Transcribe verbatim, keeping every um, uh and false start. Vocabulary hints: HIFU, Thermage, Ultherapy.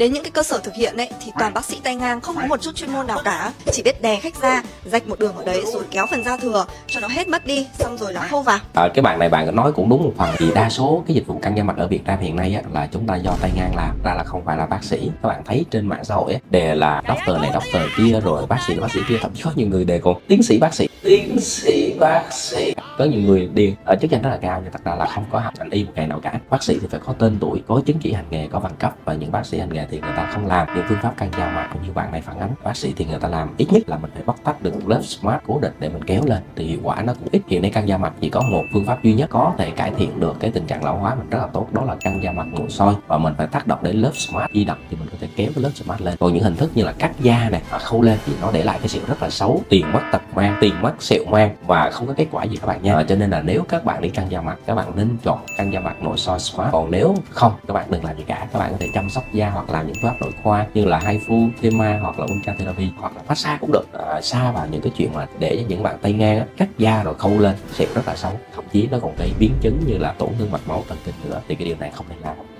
Đến những cái cơ sở thực hiện đấy thì toàn bác sĩ tay ngang, không có một chút chuyên môn nào cả, chỉ biết đè khách ra, rạch một đường ở đấy rồi kéo phần da thừa cho nó hết mất đi, xong rồi là khâu vào. À, cái bạn này bạn nói cũng đúng một phần, thì đa số cái dịch vụ căng da mặt ở Việt Nam hiện nay á, là chúng ta do tay ngang làm, ra là không phải là bác sĩ. Các bạn thấy trên mạng xã hội á, đề là doctor này doctor kia, rồi bác sĩ bác sĩ kia, thậm chí có nhiều người đề còn tiến sĩ bác sĩ, tiến sĩ bác sĩ. Có nhiều người điền ở chức danh rất là cao nhưng thật ra là không có học ngành y một ngày nào cả. Bác sĩ thì phải có tên tuổi, có chứng chỉ hành nghề, có bằng cấp, và những bác sĩ hành nghề thì người ta không làm những phương pháp căng da mặt cũng như bạn này phản ánh. Bác sĩ thì người ta làm ít nhất là mình phải bóc tách được một lớp smart cố định để mình kéo lên thì hiệu quả nó cũng ít. Hiện nay căng da mặt chỉ có một phương pháp duy nhất có thể cải thiện được cái tình trạng lão hóa mình rất là tốt, đó là căng da mặt nội soi, và mình phải tác động đến lớp smart di động thì mình có thể kéo cái lớp smart lên. Còn những hình thức như là cắt da này, khâu lên thì nó để lại cái sự rất là xấu, tiền mất tật mang, tiền mất sẹo mang và không có kết quả gì các bạn nha. Cho nên là nếu các bạn đi căng da mặt, các bạn nên chọn căng da mặt nội soi smart. Còn nếu không, các bạn đừng làm gì cả, các bạn có thể chăm sóc da hoặc làm những phương pháp nội khoa như là HIFU, Thermage hoặc là Ultherapy hoặc là massage cũng được. À, xa vào những cái chuyện mà để cho những bạn tay ngang á, cắt da rồi khâu lên sẹo rất là xấu, thậm chí nó còn gây biến chứng như là tổn thương mạch máu thần kinh nữa, thì cái điều này không nên làm.